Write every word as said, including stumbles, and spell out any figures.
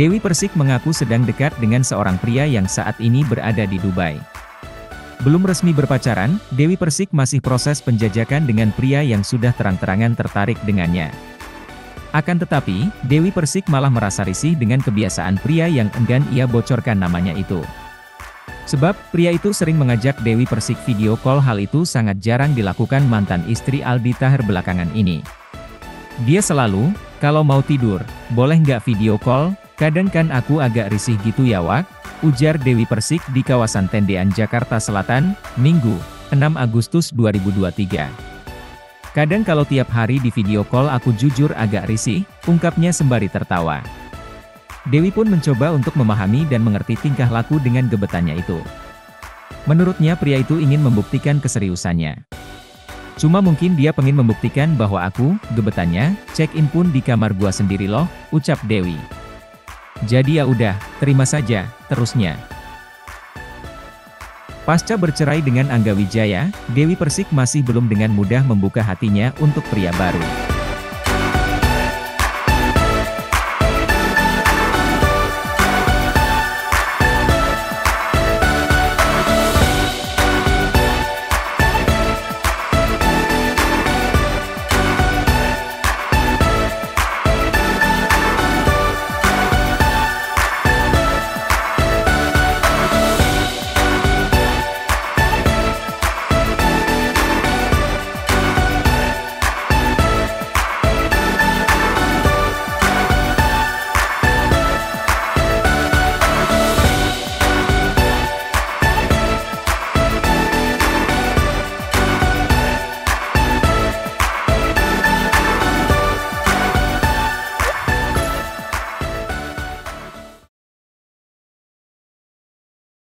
Dewi Persik mengaku sedang dekat dengan seorang pria yang saat ini berada di Dubai. Belum resmi berpacaran, Dewi Persik masih proses penjajakan dengan pria yang sudah terang-terangan tertarik dengannya. Akan tetapi, Dewi Persik malah merasa risih dengan kebiasaan pria yang enggan ia bocorkan namanya itu. Sebab, pria itu sering mengajak Dewi Persik video call. Hal itu sangat jarang dilakukan mantan istri Aldi Taher belakangan ini. Dia selalu, "Kalau mau tidur, boleh nggak video call? Kadang kan aku agak risih gitu ya Wak," ujar Dewi Persik di kawasan Tendean, Jakarta Selatan, Minggu, enam Agustus dua ribu dua puluh tiga. "Kadang kalau tiap hari di video call aku jujur agak risih," ungkapnya sembari tertawa. Dewi pun mencoba untuk memahami dan mengerti tingkah laku dengan gebetannya itu. Menurutnya pria itu ingin membuktikan keseriusannya. "Cuma mungkin dia pengin membuktikan bahwa aku, gebetannya, check-in pun di kamar gua sendiri loh," ucap Dewi. "Jadi ya udah, terima saja," terusnya. Pasca bercerai dengan Angga Wijaya, Dewi Persik masih belum dengan mudah membuka hatinya untuk pria baru.